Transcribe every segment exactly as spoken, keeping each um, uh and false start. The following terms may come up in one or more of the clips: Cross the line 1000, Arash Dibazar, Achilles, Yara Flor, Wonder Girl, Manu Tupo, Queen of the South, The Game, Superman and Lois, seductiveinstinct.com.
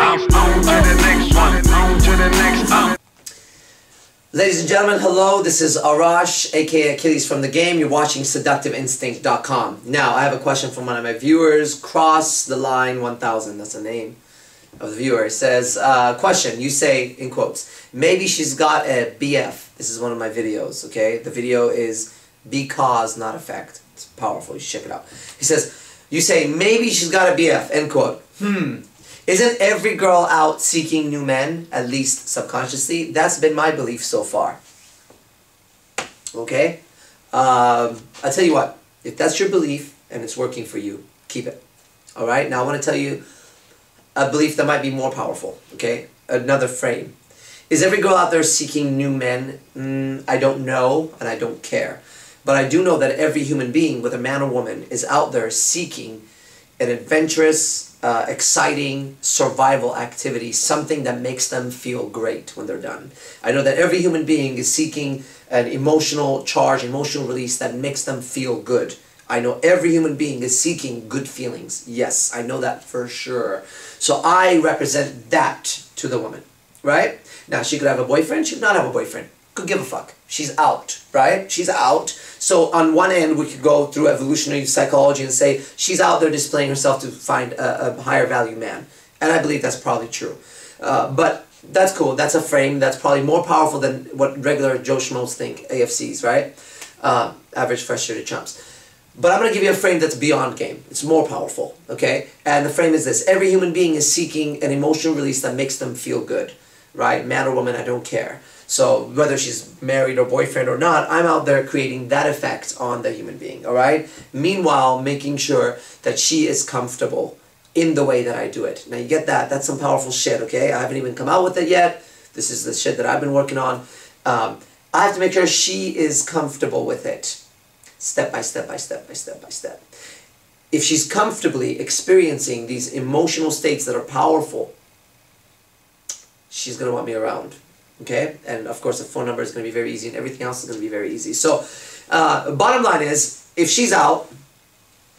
On to the next one, on to the next one. Ladies and gentlemen, hello, this is Arash, aka Achilles from the game. You're watching seductive instinct dot com. Now, I have a question from one of my viewers, Cross the Line one thousand, that's the name of the viewer. It says, uh, question, you say, in quotes, maybe she's got a B F. This is one of my videos, okay? The video is because, not effect. It's powerful, you should check it out. He says, you say, maybe she's got a B F, end quote. Hmm. Isn't every girl out seeking new men, at least subconsciously? That's been my belief so far. Okay? Um, I'll tell you what. If that's your belief and it's working for you, keep it. Alright? Now I want to tell you a belief that might be more powerful. Okay? Another frame. Is every girl out there seeking new men? Mm, I don't know and I don't care. But I do know that every human being, whether man or woman, is out there seeking an adventurous, uh, exciting survival activity, something that makes them feel great when they're done. I know that every human being is seeking an emotional charge, emotional release that makes them feel good. I know every human being is seeking good feelings. Yes, I know that for sure. So I represent that to the woman, right? Now, she could have a boyfriend, she could not have a boyfriend. Could give a fuck. She's out, right? She's out. So on one end, we could go through evolutionary psychology and say she's out there displaying herself to find a, a higher value man. And I believe that's probably true. Uh, but that's cool. That's a frame that's probably more powerful than what regular Joe Schmoes think, A F Cs, right? Uh, average frustrated chumps. But I'm going to give you a frame that's beyond game. It's more powerful, okay? And the frame is this. Every human being is seeking an emotional release that makes them feel good, right? Man or woman, I don't care. So whether she's married or boyfriend or not, I'm out there creating that effect on the human being, all right? Meanwhile, making sure that she is comfortable in the way that I do it. Now, you get that? That's some powerful shit, okay? I haven't even come out with it yet. This is the shit that I've been working on. Um, I have to make sure she is comfortable with it, step by step by step by step by step. If she's comfortably experiencing these emotional states that are powerful, she's going to want me around. Okay, and of course the phone number is going to be very easy and everything else is going to be very easy. So, uh, bottom line is, if she's out,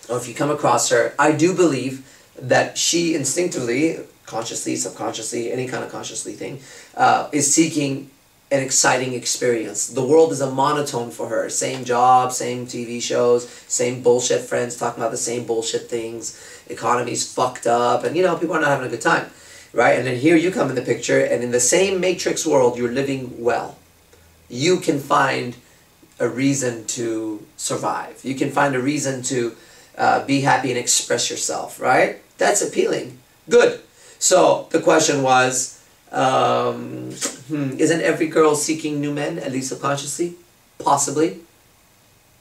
or if you come across her, I do believe that she instinctively, consciously, subconsciously, any kind of consciously thing, uh, is seeking an exciting experience. The world is a monotone for her. Same job, same T V shows, same bullshit friends talking about the same bullshit things. Economy's fucked up and, you know, people are not having a good time. Right? And then here you come in the picture, and in the same matrix world, you're living well. You can find a reason to survive. You can find a reason to uh, be happy and express yourself, right? That's appealing. Good. So the question was, um, hmm, isn't every girl seeking new men, at least subconsciously? Possibly.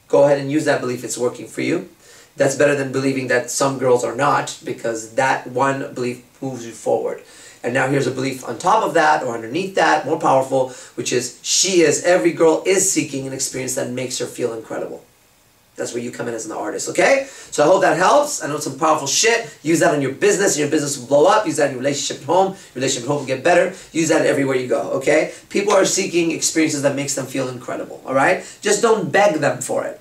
Go ahead and use that belief. It's working for you. That's better than believing that some girls are not, because that one belief moves you forward. And now here's a belief on top of that, or underneath that, more powerful, which is she is, every girl is seeking an experience that makes her feel incredible. That's where you come in as an artist, okay? So I hope that helps. I know it's some powerful shit. Use that on your business, and your business will blow up. Use that in your relationship at home. Your relationship at home will get better. Use that everywhere you go, okay? People are seeking experiences that makes them feel incredible, all right? Just don't beg them for it.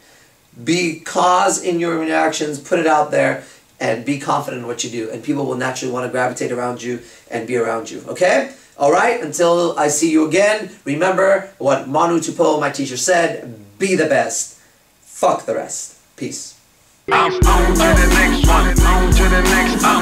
Be cause in your interactions, put it out there, and be confident in what you do. And people will naturally want to gravitate around you and be around you, okay? All right, until I see you again, remember what Manu Tupo, my teacher, said, be the best, fuck the rest. Peace. On to the next one, on to the next one.